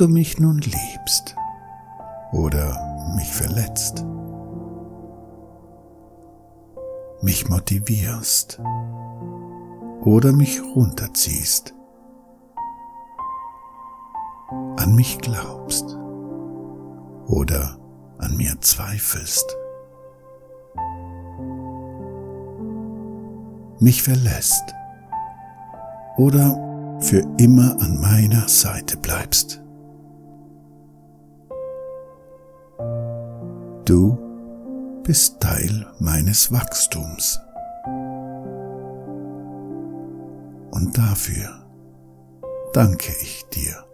du mich nun liebst oder mich verletzt, mich motivierst oder mich runterziehst, an mich glaubst oder an mir zweifelst, mich verlässt oder für immer an meiner Seite bleibst. Du bist Teil meines Wachstums und dafür danke ich dir.